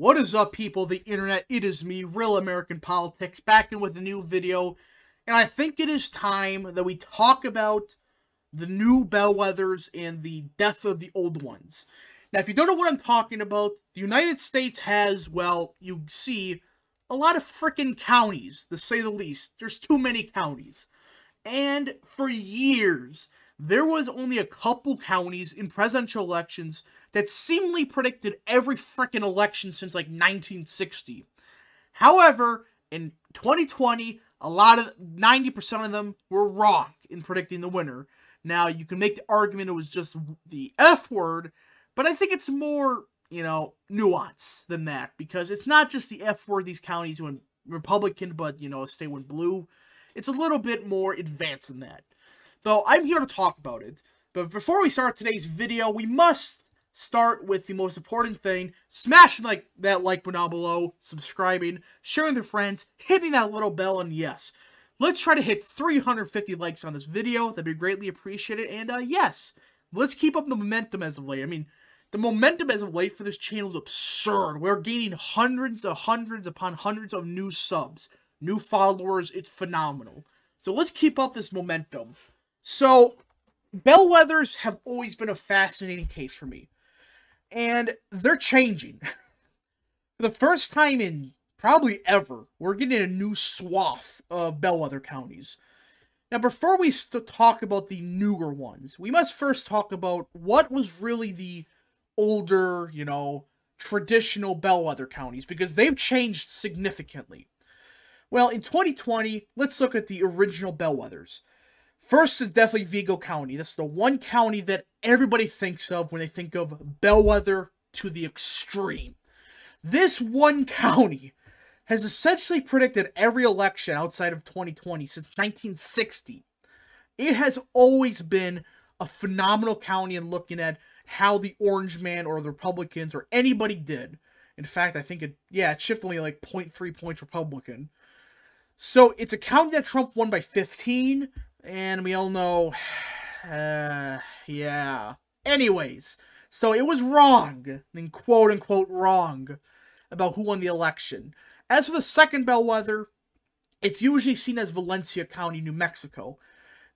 What is up, people? The internet, it is me, Real American Politics, back in with a new video. And I think it is time that we talk about the new bellwethers and the death of the old ones. Now, if you don't know what I'm talking about, the United States has, well, you see, a lot of frickin' counties, to say the least. There's too many counties. And for years, there was only a couple counties in presidential elections that seemingly predicted every frickin' election since, like, 1960. However, in 2020, a lot of, 90% of them were wrong in predicting the winner. Now, you can make the argument it was just the F word, but I think it's more, you know, nuance than that, because it's not just the F word these counties went Republican, but, you know, a state went blue. It's a little bit more advanced than that. Though I'm here to talk about it. But before we start today's video, we must start with the most important thing: smashing that like button down below, subscribing, sharing with your friends, hitting that little bell, and yes, let's try to hit 350 likes on this video. That'd be greatly appreciated. And yes, let's keep up the momentum as of late. I mean, the momentum as of late for this channel is absurd. We're gaining hundreds upon hundreds of new subs, new followers. It's phenomenal. So let's keep up this momentum. So, bellwethers have always been a fascinating case for me, and they're changing. For the first time in probably ever, we're getting a new swath of bellwether counties. Now, before we talk about the newer ones, we must first talk about what was really the older, you know, traditional bellwether counties, because they've changed significantly. Well, in 2020, let's look at the original bellwethers. First is definitely Vigo County. That's the one county that everybody thinks of when they think of bellwether to the extreme. This one county has essentially predicted every election outside of 2020 since 1960. It has always been a phenomenal county in looking at how the orange man or the Republicans or anybody did. In fact, I think it shifted only like 0.3 points Republican. So it's a county that Trump won by 15, and we all know, yeah. Anyways, so it was wrong, and quote-unquote wrong, about who won the election. As for the second bellwether, it's usually seen as Valencia County, New Mexico.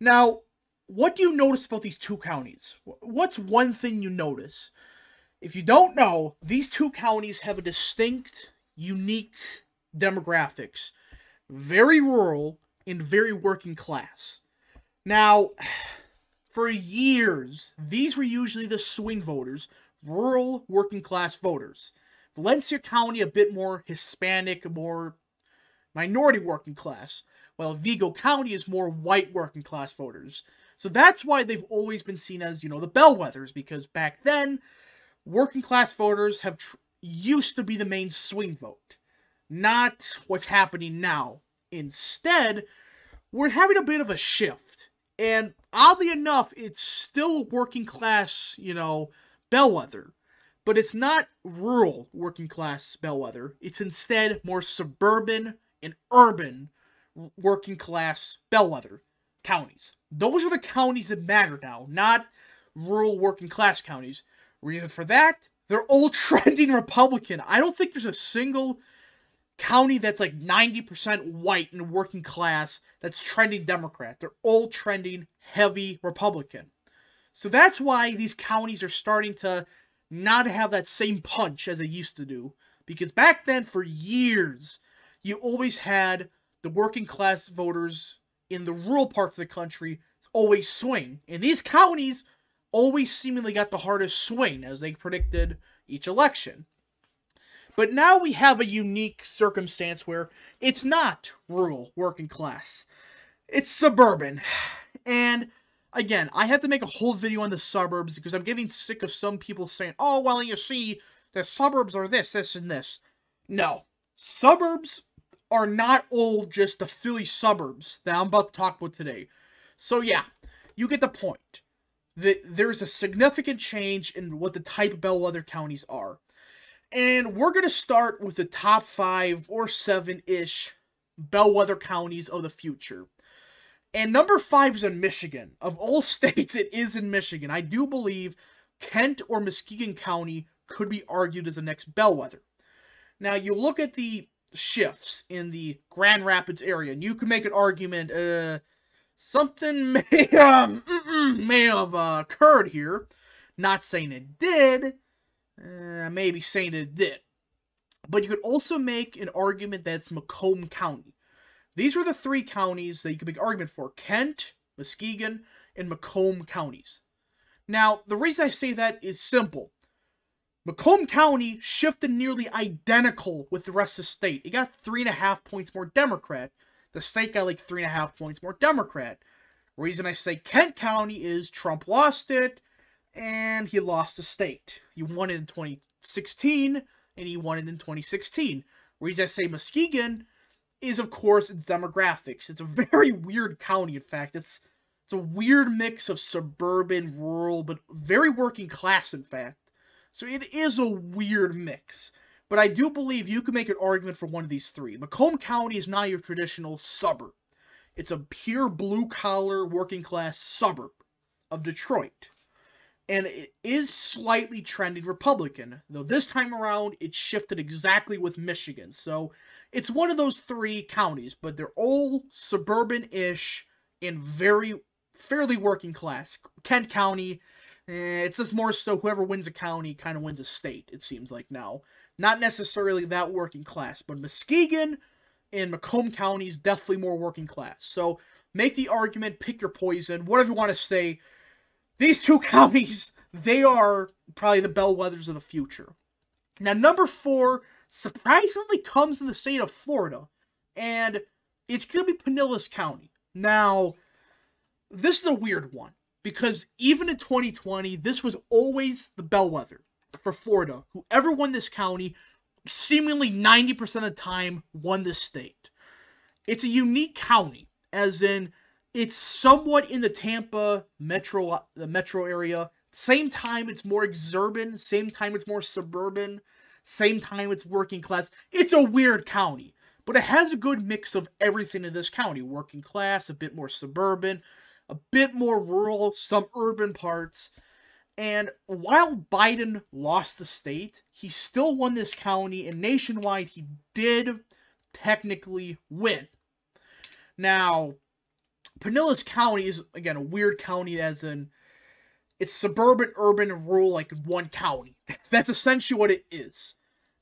Now, what do you notice about these two counties? What's one thing you notice? If you don't know, these two counties have a distinct, unique demographics. Very rural and very working class. Now, for years, these were usually the swing voters, rural working class voters. Valencia County, a bit more Hispanic, more minority working class, while Vigo County is more white working class voters. So that's why they've always been seen as, you know, the bellwethers, because back then, working class voters have used to be the main swing vote, not what's happening now. Instead, we're having a bit of a shift, and oddly enough, it's still working class, you know, bellwether, but it's not rural working class bellwether. It's instead more suburban and urban working class bellwether counties. Those are the counties that matter now, not rural working class counties. Reason for that, they're all trending Republican. I don't think there's a single county that's like 90% white and working class that's trending Democrat. They're all trending heavy Republican. So that's why these counties are starting to not have that same punch as they used to do. Because back then, for years, you always had the working class voters in the rural parts of the country always swing. And these counties always seemingly got the hardest swing, as they predicted each election. But now we have a unique circumstance where it's not rural working class. It's suburban. And again, I have to make a whole video on the suburbs because I'm getting sick of some people saying, oh, well, you see, the suburbs are this, this, and this. No. Suburbs are not all just the Philly suburbs that I'm about to talk about today. So yeah, you get the point. There's a significant change in what the type of bellwether counties are. And we're going to start with the top 5 or 7-ish bellwether counties of the future. And number 5 is in Michigan. Of all states, it is in Michigan. I do believe Kent or Muskegon County could be argued as the next bellwether. Now, you look at the shifts in the Grand Rapids area, and you can make an argument, something may have occurred here. Not saying it did, maybe saying it did. But you could also make an argument that's Macomb County. These were the three counties that you could make an argument for: Kent, Muskegon, and Macomb counties. Now, the reason I say that is simple. Macomb County shifted nearly identical with the rest of the state. It got 3.5 points more Democrat. The state got like 3.5 points more Democrat. The reason I say Kent County is Trump lost it, and he lost the state. He won it in 2016, and he won it in 2016. The reason I say Muskegon is, of course, its demographics. It's a very weird county, in fact. It's a weird mix of suburban, rural, but very working class, in fact. So it is a weird mix. But I do believe you can make an argument for one of these three. Macomb County is not your traditional suburb. It's a pure blue-collar, working-class suburb of Detroit. And it is slightly trending Republican, though this time around it shifted exactly with Michigan. So it's one of those three counties, but they're all suburban-ish and very fairly working-class. Kent County, it's just more so whoever wins a county kind of wins a state, it seems like now. Not necessarily that working class, but Muskegon and Macomb County is definitely more working class. So make the argument, pick your poison, whatever you want to say. These two counties, they are probably the bellwethers of the future. Now, number four surprisingly comes in the state of Florida, and it's going to be Pinellas County. Now, this is a weird one, because even in 2020, this was always the bellwether for Florida. Whoever won this county, seemingly 90% of the time, won this state. It's a unique county, as in, it's somewhat in the Tampa metro area. Same time, it's more exurban. Same time, it's more suburban. Same time, it's working class. It's a weird county, but it has a good mix of everything in this county. Working class, a bit more suburban, a bit more rural, some urban parts. And while Biden lost the state, he still won this county, and nationwide he did technically win. Now, Pinellas County is, again, a weird county, as in it's suburban, urban, and rural, like one county. That's essentially what it is.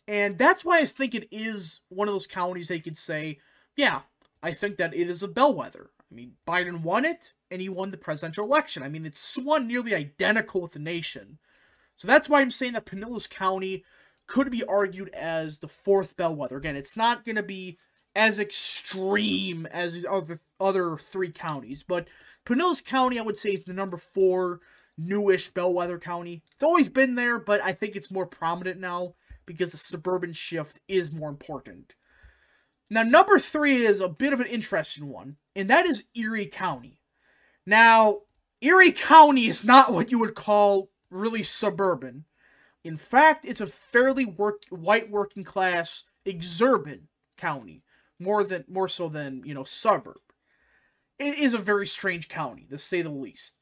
And that's why I think it is one of those counties they could say, yeah, I think that it is a bellwether. I mean, Biden won it, and he won the presidential election. I mean, it swung nearly identical with the nation. So that's why I'm saying that Pinellas County could be argued as the fourth bellwether. Again, it's not going to be as extreme as these other three counties, but Pinellas County, I would say, is the number four newish bellwether county. It's always been there, but I think it's more prominent now because the suburban shift is more important. Now, number three is a bit of an interesting one, and that is Erie County. Now, Erie County is not what you would call really suburban. In fact, it's a fairly white working class exurban county, more so than, you know, suburb. It is a very strange county, to say the least.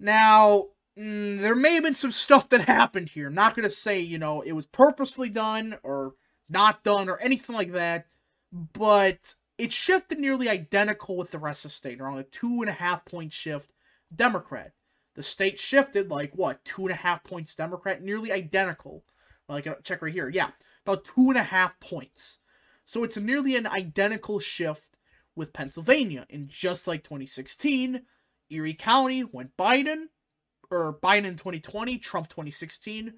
Now, there may have been some stuff that happened here. I'm not going to say, you know, it was purposefully done or not done or anything like that, but it shifted nearly identical with the rest of the state, around a 2.5-point shift Democrat. The state shifted, like, what, 2.5 points Democrat? Nearly identical. Well, I can check right here. Yeah, about 2.5 points. So it's nearly an identical shift with Pennsylvania. And just like 2016, Erie County went Biden, or Biden in 2020, Trump 2016.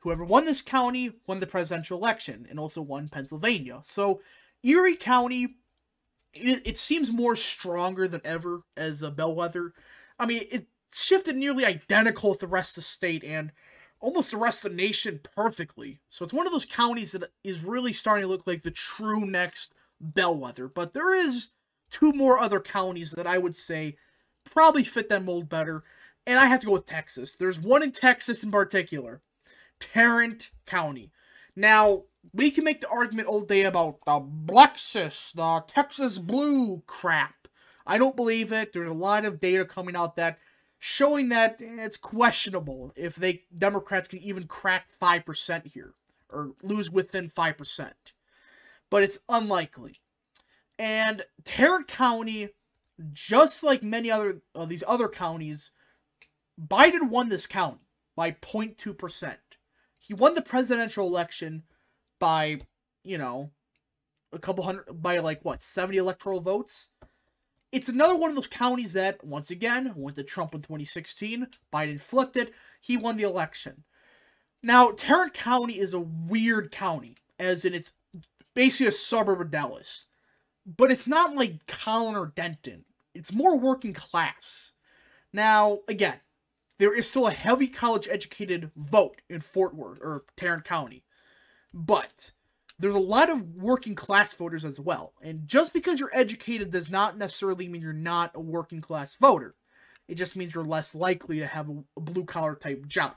Whoever won this county won the presidential election and also won Pennsylvania. So Erie County, it seems more stronger than ever as a bellwether. I mean, it shifted nearly identical with the rest of the state and almost the rest of the nation perfectly. So it's one of those counties that is really starting to look like the true next bellwether. But there is two more other counties that I would say probably fit that mold better, and I have to go with Texas. There's one in Texas in particular, Tarrant County. Now, we can make the argument all day about the Blexus, the Texas Blue crap. I don't believe it. There's a lot of data coming out that showing that it's questionable if Democrats can even crack 5% here. or lose within 5%. But it's unlikely. And Tarrant County, just like many other these other counties, Biden won this county by 0.2%. He won the presidential election by, you know, a couple hundred, by like, what, 70 electoral votes? It's another one of those counties that, once again, went to Trump in 2016. Biden flipped it. He won the election. Now, Tarrant County is a weird county, as in it's basically a suburb of Dallas. But it's not like Collin or Denton. It's more working class. Now, again, there is still a heavy college-educated vote in Fort Worth, or Tarrant County. But there's a lot of working class voters as well. And just because you're educated does not necessarily mean you're not a working class voter. It just means you're less likely to have a blue-collar type job.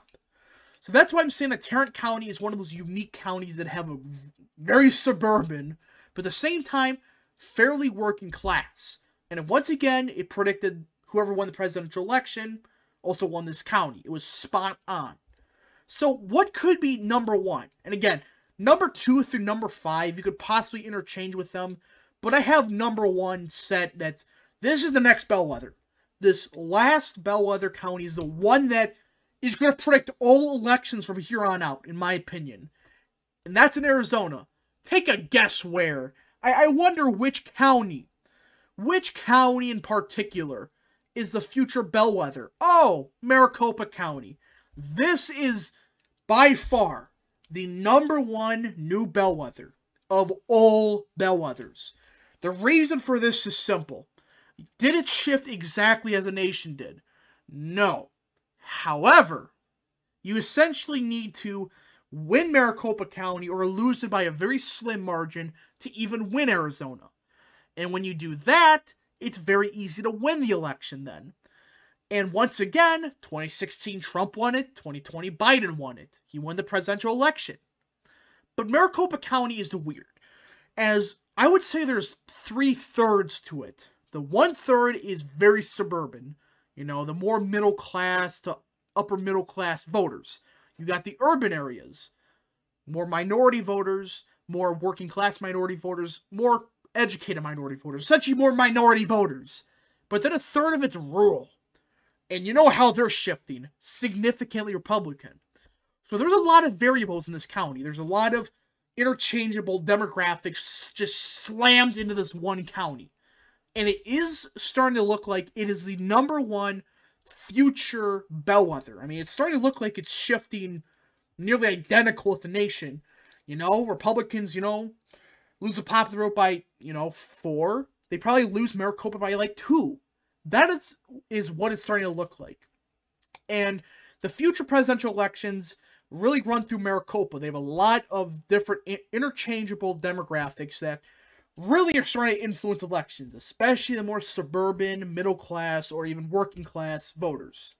So that's why I'm saying that Tarrant County is one of those unique counties that have a very suburban, but at the same time, fairly working class. And once again, it predicted whoever won the presidential election also won this county. It was spot on. So what could be number one? And again, number 2 through number 5, you could possibly interchange with them, but I have number 1 set that this is the next Bellwether. This last Bellwether county is the one that is going to predict all elections from here on out, in my opinion. And that's in Arizona. Take a guess where. I wonder which county in particular is the future Bellwether. Oh, Maricopa County. This is by far the number 1 new Bellwether of all Bellwethers. The reason for this is simple. Did it shift exactly as the nation did? No. However, you essentially need to win Maricopa County or lose it by a very slim margin to even win Arizona. And when you do that, it's very easy to win the election then. And once again, 2016 Trump won it, 2020 Biden won it. He won the presidential election. But Maricopa County is the weird. As I would say there's 3/3 to it. The 1/3 is very suburban. You know, the more middle class to upper middle class voters. You got the urban areas. More minority voters, more working class minority voters, more educated minority voters. Essentially more minority voters. But then 1/3 of it's rural. And you know how they're shifting. Significantly Republican. So there's a lot of variables in this county. There's a lot of interchangeable demographics just slammed into this one county. And it is starting to look like it is the number 1 future Bellwether. I mean, it's starting to look like it's shifting nearly identical with the nation. You know, Republicans, you know, lose the popular vote by, you know, 4. They probably lose Maricopa by like 2. That is what it's starting to look like. And the future presidential elections really run through Maricopa. They have a lot of different interchangeable demographics that really are starting to influence elections, especially the more suburban, middle class, or even working class voters.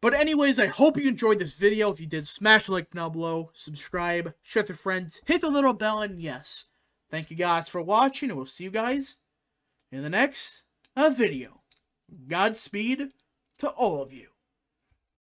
But anyways, I hope you enjoyed this video. If you did, smash the like down below, subscribe, share with your friends, hit the little bell, and yes, thank you guys for watching, and we'll see you guys in the next video. Godspeed to all of you.